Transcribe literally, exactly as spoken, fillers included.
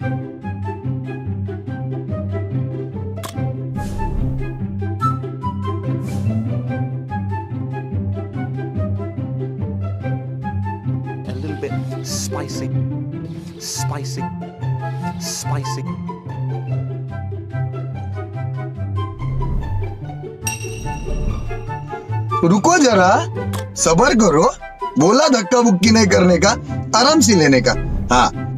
A little bit spicy, spicy, spicy. रुको जरा, सब्र करो, बोला धक्का बुक्की नहीं करने का, आराम से लेने का, हाँ।